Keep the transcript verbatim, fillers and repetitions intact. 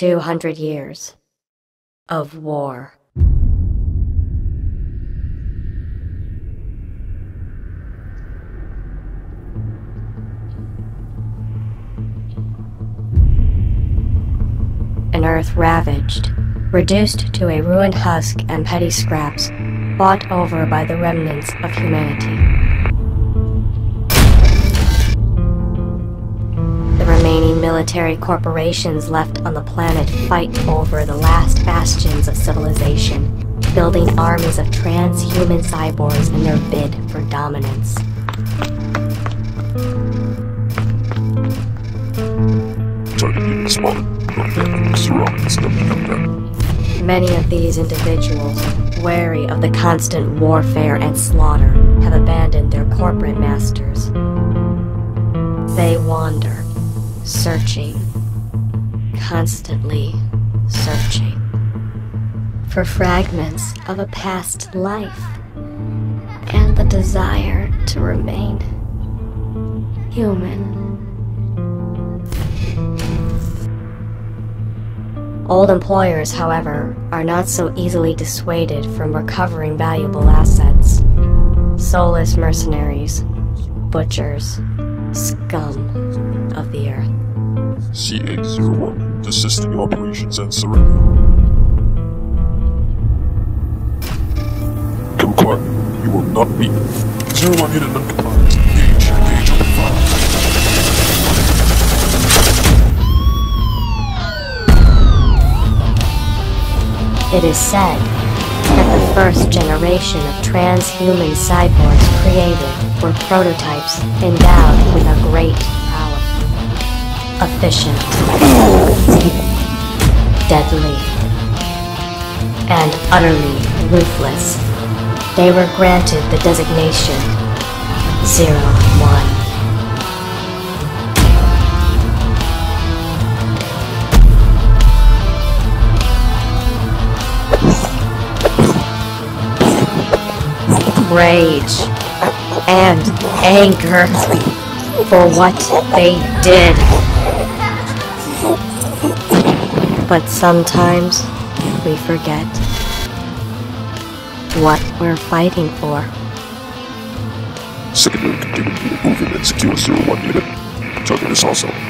two hundred years of war. An earth ravaged, reduced to a ruined husk and petty scraps, fought over by the remnants of humanity. The remaining military corporations left on the planet fight over the last bastions of civilization, building armies of transhuman cyborgs in their bid for dominance. Many of these individuals, wary of the constant warfare and slaughter, have abandoned their corporate masters. They wander, searching, constantly searching, for fragments of a past life and the desire to remain human. Old employers, however, are not so easily dissuaded from recovering valuable assets. Soulless mercenaries, butchers, scum of the earth. C A zero one, desisting operations and surrender. Comply, you will not be. zero one hidden and compliance. Engage, engage on the fire. It is said that the first generation of transhuman cyborgs created were prototypes endowed with a great power. Efficient, deadly, and utterly ruthless. They were granted the designation Zero One. Rage and anger for what they did. But sometimes we forget what we're fighting for. Secondary, continue to move in and secure zero one unit. Target is also.